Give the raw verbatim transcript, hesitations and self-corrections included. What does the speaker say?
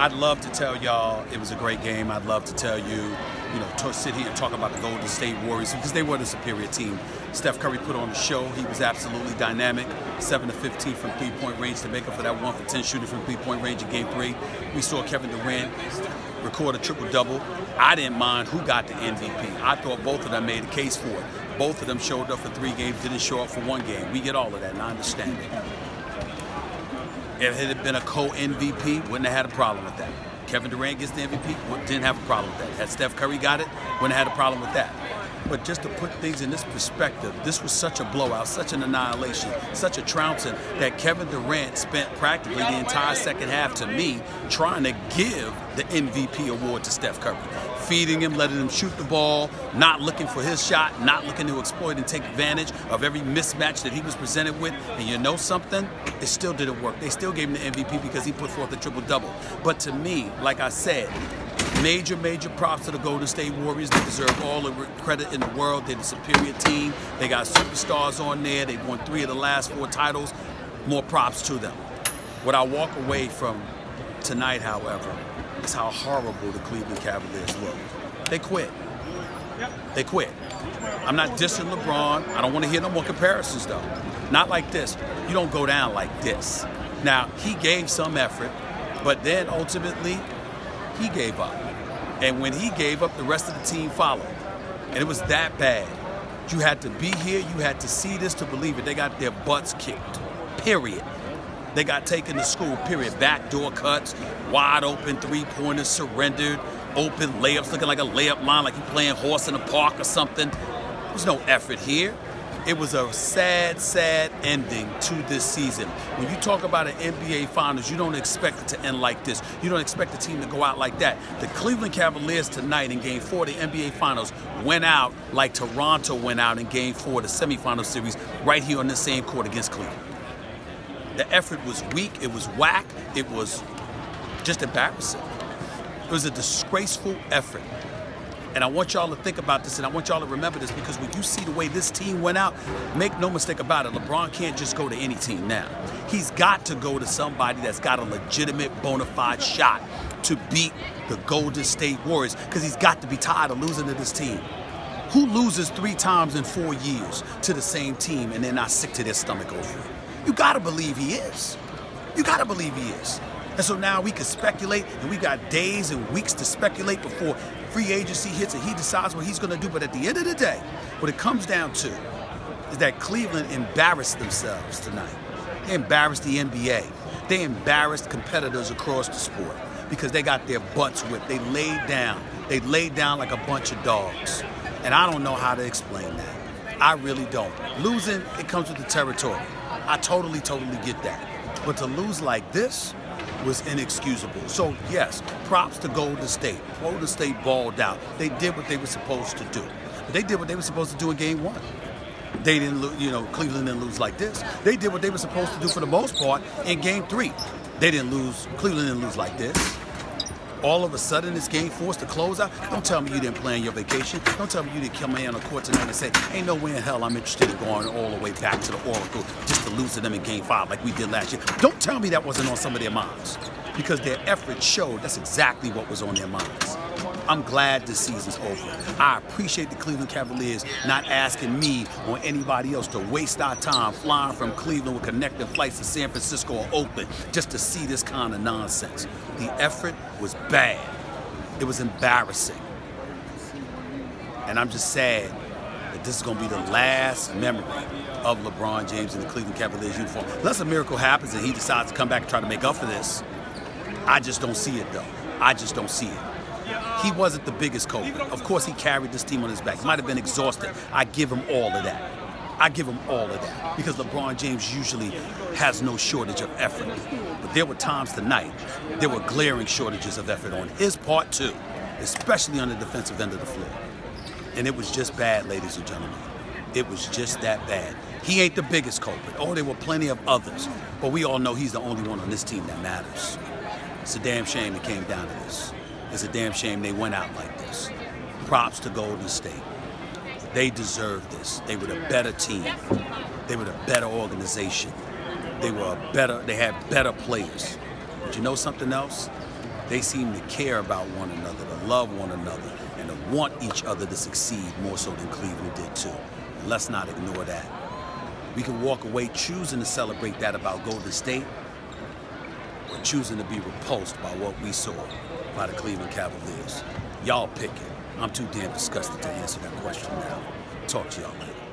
I'd love to tell y'all it was a great game. I'd love to tell you, you know, to sit here and talk about the Golden State Warriors because they were the superior team. Steph Curry put on the show. He was absolutely dynamic, seven to fifteen from three-point range to make up for that one for ten shooting from three-point range in game three. We saw Kevin Durant record a triple-double. I didn't mind who got the M V P. I thought both of them made a case for it. Both of them showed up for three games, didn't show up for one game. We get all of that, and I understand it. If it had been a co-M V P, wouldn't have had a problem with that. Kevin Durant gets the M V P, didn't have a problem with that. Had Steph Curry got it, wouldn't have had a problem with that. But just to put things in this perspective, this was such a blowout, such an annihilation, such a trouncing that Kevin Durant spent practically the entire second half, to me, trying to give the M V P award to Steph Curry. Feeding him, letting him shoot the ball, not looking for his shot, not looking to exploit and take advantage of every mismatch that he was presented with. And you know something? It still didn't work. They still gave him the M V P because he put forth a triple-double. But to me, like I said, major, major props to the Golden State Warriors. They deserve all the credit in the world. They're the superior team. They got superstars on there. They won three of the last four titles. More props to them. What I walk away from tonight, however, is how horrible the Cleveland Cavaliers look. They quit. They quit. I'm not dissing LeBron. I don't want to hear no more comparisons, though. Not like this. You don't go down like this. Now, he gave some effort, but then ultimately, he gave up. And when he gave up, the rest of the team followed. And it was that bad. You had to be here. You had to see this to believe it. They got their butts kicked, period. They got taken to school, period. Backdoor cuts, wide open three-pointers, surrendered, open layups, looking like a layup line, like you're playing horse in the park or something. There was no effort here. It was a sad, sad ending to this season. When you talk about an N B A Finals, you don't expect it to end like this. You don't expect the team to go out like that. The Cleveland Cavaliers tonight in Game four of the N B A Finals went out like Toronto went out in Game four of the semifinal series right here on the same court against Cleveland. The effort was weak. It was whack. It was just embarrassing. It was a disgraceful effort. And I want y'all to think about this, and I want y'all to remember this, because when you see the way this team went out, make no mistake about it, LeBron can't just go to any team now. He's got to go to somebody that's got a legitimate, bona fide shot to beat the Golden State Warriors, because he's got to be tired of losing to this team. Who loses three times in four years to the same team and they're not sick to their stomach over it? You got to believe he is. You got to believe he is. And so now we can speculate, and we got days and weeks to speculate before free agency hits and he decides what he's going to do. But at the end of the day, what it comes down to is that Cleveland embarrassed themselves tonight. They embarrassed the N B A. They embarrassed competitors across the sport because they got their butts whipped. They laid down. They laid down like a bunch of dogs. And I don't know how to explain that. I really don't. Losing, it comes with the territory. I totally, totally get that. But to lose like this was inexcusable. So yes, props to Golden State. Golden State balled out. They did what they were supposed to do. But they did what they were supposed to do in game one. They didn't lose, you know, Cleveland didn't lose like this. They did what they were supposed to do for the most part in game three. They didn't lose, Cleveland didn't lose like this. All of a sudden, this game forced to close out. Don't tell me you didn't plan your vacation. Don't tell me you didn't come in on the court tonight and say, ain't no way in hell I'm interested in going all the way back to the Oracle just to lose to them in game five like we did last year. Don't tell me that wasn't on some of their minds, because their effort showed that's exactly what was on their minds. I'm glad this season's over. I appreciate the Cleveland Cavaliers not asking me or anybody else to waste our time flying from Cleveland with connecting flights to San Francisco or Oakland just to see this kind of nonsense. The effort was bad. It was embarrassing. And I'm just sad that this is going to be the last memory of LeBron James in the Cleveland Cavaliers uniform. Unless a miracle happens and he decides to come back and try to make up for this. I just don't see it, though. I just don't see it. He wasn't the biggest culprit. Of course, he carried this team on his back. He might have been exhausted. I give him all of that. I give him all of that. Because LeBron James usually has no shortage of effort. But there were times tonight, there were glaring shortages of effort on his part, too. Especially on the defensive end of the floor. And it was just bad, ladies and gentlemen. It was just that bad. He ain't the biggest culprit. Oh, there were plenty of others. But we all know he's the only one on this team that matters. It's a damn shame it came down to this. It's a damn shame they went out like this. Props to Golden State. They deserved this. They were the better team. They were the better organization. They were a better, they had better players. But you know something else? They seem to care about one another, to love one another, and to want each other to succeed more so than Cleveland did too. And let's not ignore that. We can walk away choosing to celebrate that about Golden State, or choosing to be repulsed by what we saw by the Cleveland Cavaliers. Y'all pick it. I'm too damn disgusted to answer that question now. Talk to y'all later.